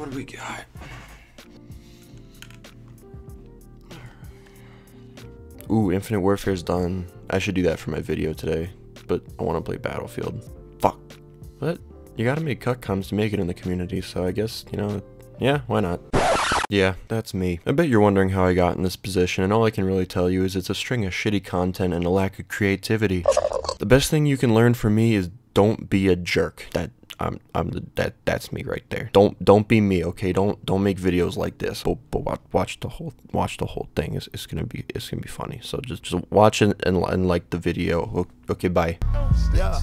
what do we got? Ooh, Infinite Warfare's done. I should do that for my video today, but I want to play Battlefield. Fuck. What? You gotta make cutcoms to make it in the community, so I guess, you know, yeah, why not? Yeah, that's me. I bet you're wondering how I got in this position, and all I can really tell you is it's a string of shitty content and a lack of creativity. The best thing you can learn from me is don't be a jerk. That's me right there. Don't be me, okay? Don't make videos like this. But watch the whole thing. It's gonna be funny. So just watch it and like the video. Okay, bye. Yeah.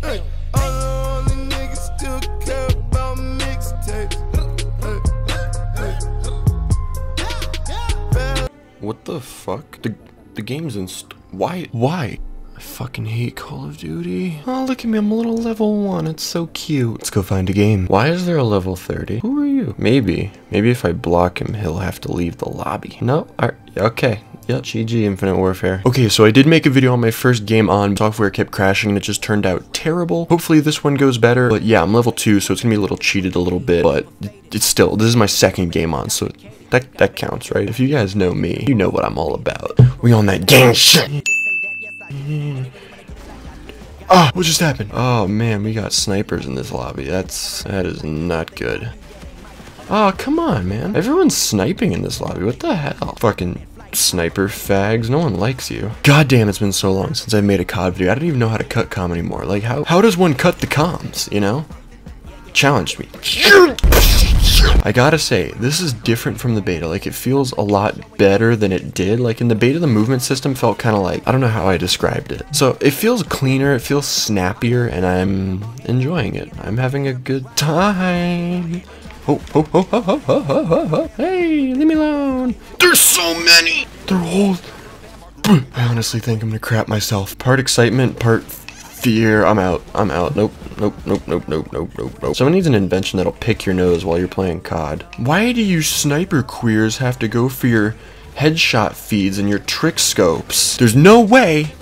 Hey. All the niggas still care about mixtapes. Hey. What the fuck? The game's in why? I fucking hate Call of Duty. Oh, look at me, I'm a little level 1, it's so cute. Let's go find a game. Why is there a level 30? Who are you? Maybe if I block him, he'll have to leave the lobby. No, okay. Yep, GG Infinite Warfare. Okay, so I did make a video on my first game on. Software kept crashing and it just turned out terrible. Hopefully this one goes better, but yeah, I'm level 2, so it's gonna be a little cheated a little bit, but it's still, this is my second game on, so that counts, right? If you guys know me, you know what I'm all about. We on that gang shit. Ah, what just happened? Oh man, we got snipers in this lobby. That is not good. Oh, come on, man. Everyone's sniping in this lobby. What the hell? Fucking sniper fags. No one likes you. God damn, it's been so long since I made a COD video. I don't even know how to cut comm anymore. Like, how does one cut the comms, you know? Challenge me. I gotta say, this is different from the beta. Like, it feels a lot better than it did. Like, in the beta, the movement system felt kind of like, I don't know how I described it. So, it feels cleaner, it feels snappier, and I'm enjoying it. I'm having a good time. Oh, oh, oh, oh, oh, oh, oh, oh. Hey, leave me alone. There's so many. They're all... I honestly think I'm gonna crap myself. Part excitement, part... fear. I'm out. Nope. Someone needs an invention that'll pick your nose while you're playing COD. Why do you sniper queers have to go for your headshot feeds and your trick scopes? There's no way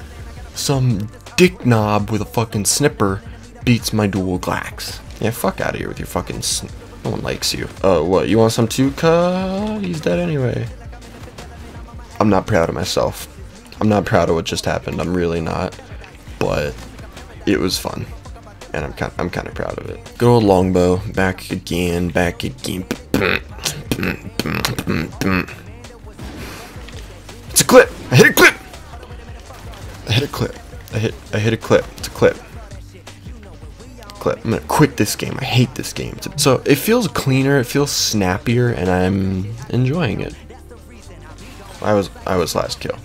some dick knob with a fucking snipper beats my dual glacks. Yeah, fuck out of here with your fucking no one likes you. What, you want some too, COD? He's dead anyway. I'm not proud of myself. I'm not proud of what just happened. I'm really not. But... it was fun, and I'm kind of proud of it. Good old Longbow, back again. It's a clip. I hit a clip. I hit a clip. It's a clip. I'm gonna quit this game. I hate this game. So it feels cleaner, it feels snappier, and I'm enjoying it. I was last kill.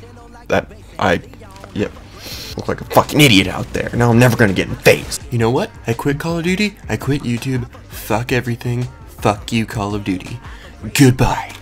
Yep. Look like a fucking idiot out there. Now I'm never gonna get in face. You know what? I quit Call of Duty. I quit YouTube. Fuck everything. Fuck you, Call of Duty. Goodbye.